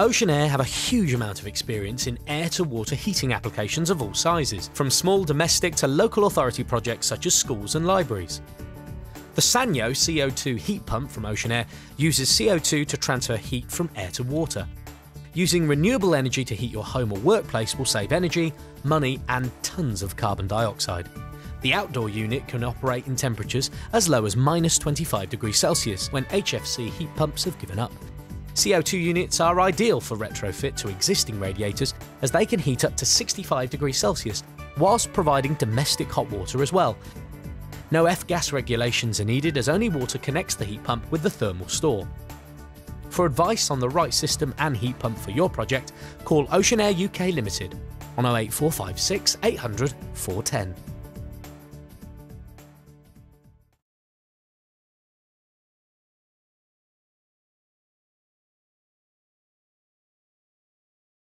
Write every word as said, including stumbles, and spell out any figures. Oceanair have a huge amount of experience in air-to-water heating applications of all sizes, from small domestic to local authority projects such as schools and libraries. The Sanyo C O two heat pump from Oceanair uses C O two to transfer heat from air to water. Using renewable energy to heat your home or workplace will save energy, money and tons of carbon dioxide. The outdoor unit can operate in temperatures as low as minus twenty-five degrees Celsius when H F C heat pumps have given up. C O two units are ideal for retrofit to existing radiators as they can heat up to sixty-five degrees Celsius whilst providing domestic hot water as well. No F gas regulations are needed as only water connects the heat pump with the thermal store. For advice on the right system and heat pump for your project, call Oceanair U K Limited on oh eight four five six eight hundred four ten.